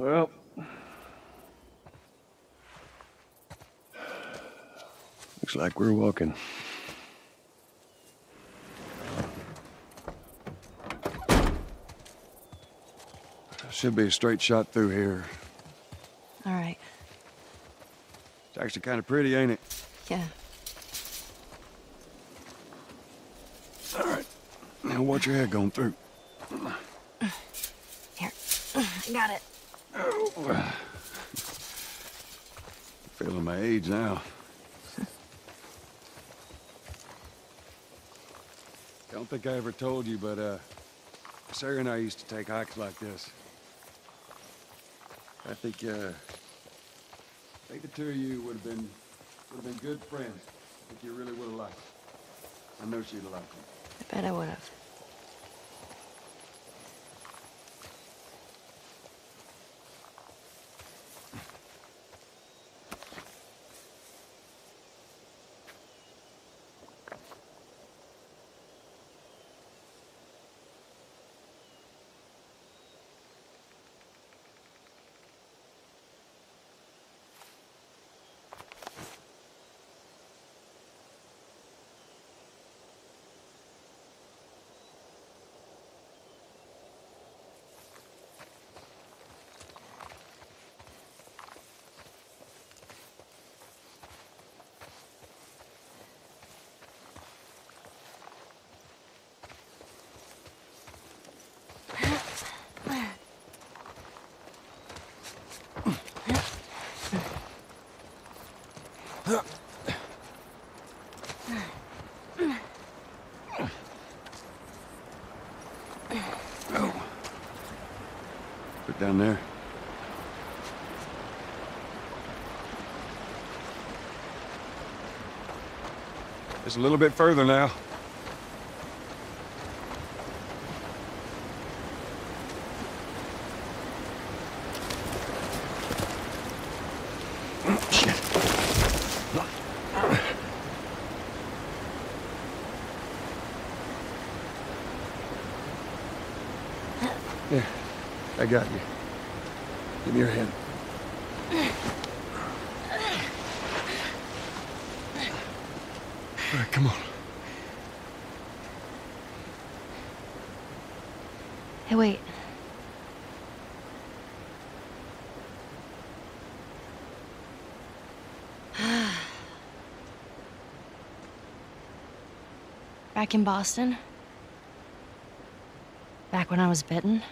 Well, looks like we're walking. Should be a straight shot through here. All right. It's actually kind of pretty, ain't it? Yeah. All right. Now watch your head going through. Here. I got it. Oh. I'm feeling my age now. Don't think I ever told you, but Sarah and I used to take hikes like this. I think the two of you would have been good friends. I think you really would have liked it. I know she'd have liked it. I bet I would have. Oh. Put down there. Just a little bit further now. Got you. Give me your hand. All right, come on. Hey, wait. Back in Boston? Back when I was bitten?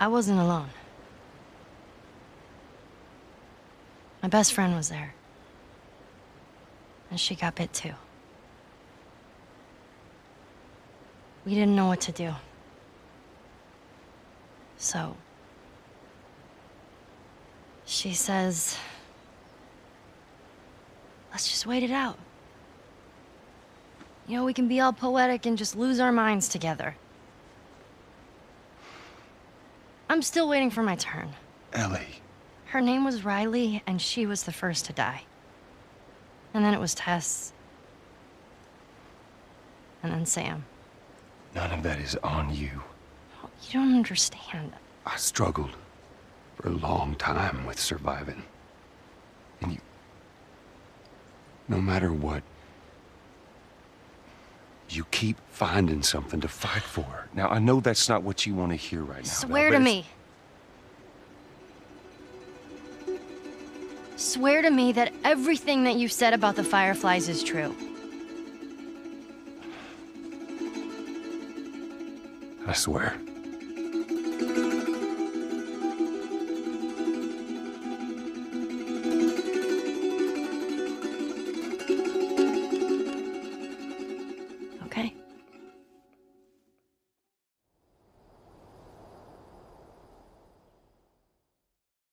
I wasn't alone. My best friend was there. And she got bit too. We didn't know what to do. So, she says, let's just wait it out. You know, we can be all poetic and just lose our minds together. I'm still waiting for my turn. Ellie. Her name was Riley, and she was the first to die. And then it was Tess. And then Sam. None of that is on you. Oh, you don't understand. I struggled for a long time with surviving. And you... No matter what... You keep finding something to fight for. Now, I know that's not what you want to hear right now. Swear to me. Swear to me that everything that you've said about the Fireflies is true. I swear.